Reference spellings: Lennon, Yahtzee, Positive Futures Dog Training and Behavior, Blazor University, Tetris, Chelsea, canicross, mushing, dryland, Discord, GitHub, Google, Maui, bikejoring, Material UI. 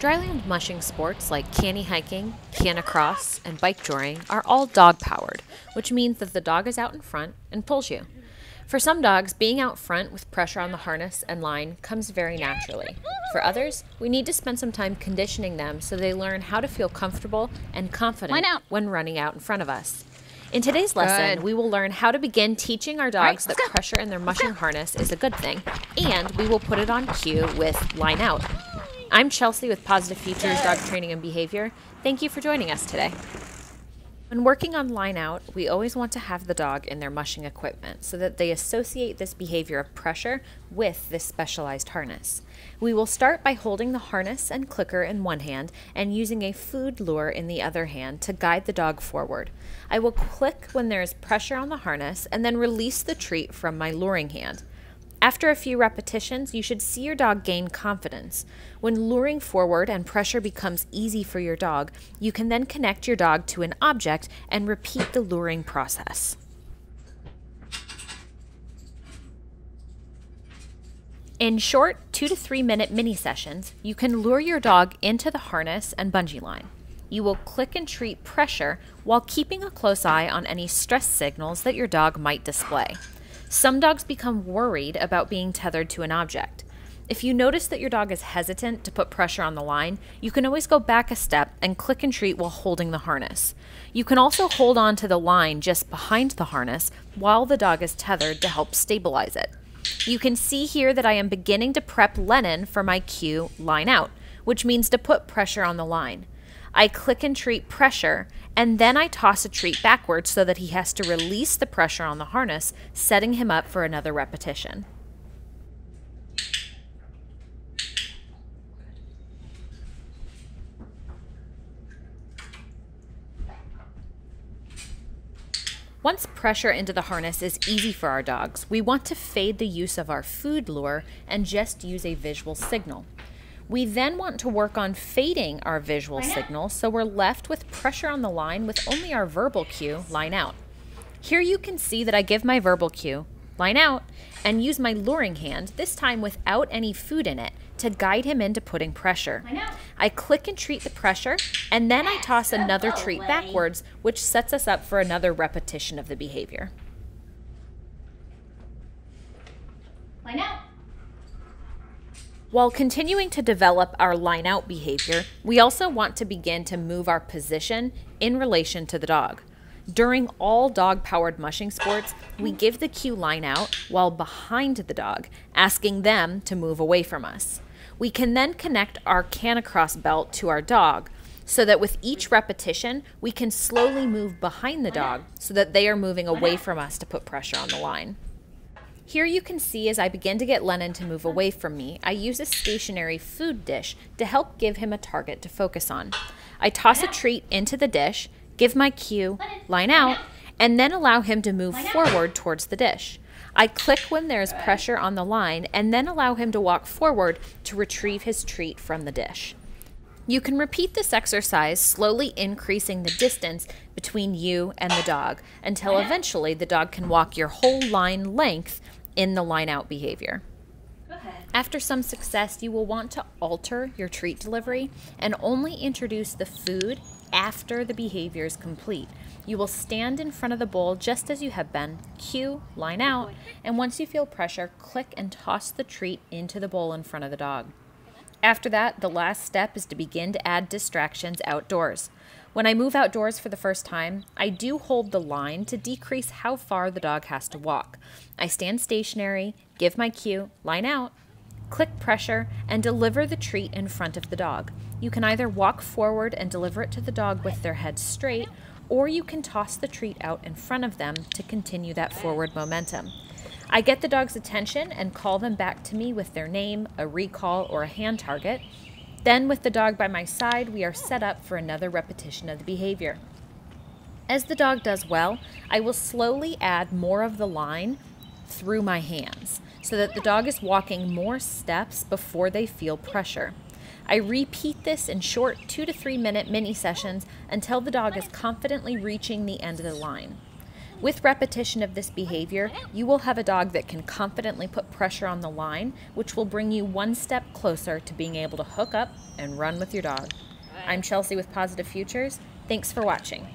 Dryland mushing sports like canny hiking, canicross, and bikejoring are all dog-powered, which means that the dog is out in front and pulls you. For some dogs, being out front with pressure on the harness and line comes very naturally. For others, we need to spend some time conditioning them so they learn how to feel comfortable and confident when running out in front of us. In today's lesson, we will learn how to begin teaching our dogs that pressure in their mushing harness is a good thing, and we will put it on cue with line out. I'm Chelsea with Positive Futures Dog Training and Behavior. Thank you for joining us today. When working on line out, we always want to have the dog in their mushing equipment so that they associate this behavior of pressure with this specialized harness. We will start by holding the harness and clicker in one hand and using a food lure in the other hand to guide the dog forward. I will click when there is pressure on the harness and then release the treat from my luring hand. After a few repetitions, you should see your dog gain confidence. When luring forward and pressure becomes easy for your dog, you can then connect your dog to an object and repeat the luring process. In short 2 to 3 minute mini sessions, you can lure your dog into the harness and bungee line. You will click and treat pressure while keeping a close eye on any stress signals that your dog might display. Some dogs become worried about being tethered to an object. If you notice that your dog is hesitant to put pressure on the line, you can always go back a step and click and treat while holding the harness. You can also hold on to the line just behind the harness while the dog is tethered to help stabilize it. You can see here that I am beginning to prep Lennon for my cue line out, which means to put pressure on the line. I click and treat pressure, and then I toss a treat backwards so that he has to release the pressure on the harness, setting him up for another repetition. Once pressure into the harness is easy for our dogs, we want to fade the use of our food lure and just use a visual signal. We then want to work on fading our visual signal, so we're left with pressure on the line with only our verbal cue, line out. Here you can see that I give my verbal cue, line out, and use my luring hand, this time without any food in it, to guide him into putting pressure. I click and treat the pressure, and then I toss another treat backwards, which sets us up for another repetition of the behavior. Line out. While continuing to develop our line out behavior, we also want to begin to move our position in relation to the dog. During all dog-powered mushing sports, we give the cue line out while behind the dog, asking them to move away from us. We can then connect our canicross belt to our dog so that with each repetition, we can slowly move behind the dog so that they are moving away from us to put pressure on the line. Here you can see as I begin to get Lennon to move away from me, I use a stationary food dish to help give him a target to focus on. I toss a treat into the dish, give my cue, line out, and then allow him to move forward towards the dish. I click when there is pressure on the line and then allow him to walk forward to retrieve his treat from the dish. You can repeat this exercise, slowly increasing the distance between you and the dog until eventually the dog can walk your whole line length in the line out behavior. After some success, you will want to alter your treat delivery and only introduce the food after the behavior is complete. You will stand in front of the bowl just as you have been, cue, line out, and once you feel pressure, click and toss the treat into the bowl in front of the dog. After that, the last step is to begin to add distractions outdoors. When I move outdoors for the first time, I do hold the line to decrease how far the dog has to walk. I stand stationary, give my cue, line out, click pressure, and deliver the treat in front of the dog. You can either walk forward and deliver it to the dog with their head straight, or you can toss the treat out in front of them to continue that forward momentum. I get the dog's attention and call them back to me with their name, a recall, or a hand target. Then with the dog by my side, we are set up for another repetition of the behavior. As the dog does well, I will slowly add more of the line through my hands so that the dog is walking more steps before they feel pressure. I repeat this in short 2 to 3 minute mini sessions until the dog is confidently reaching the end of the line. With repetition of this behavior, you will have a dog that can confidently put pressure on the line, which will bring you one step closer to being able to hook up and run with your dog. I'm Chelsea with Positive Futures. Thanks for watching.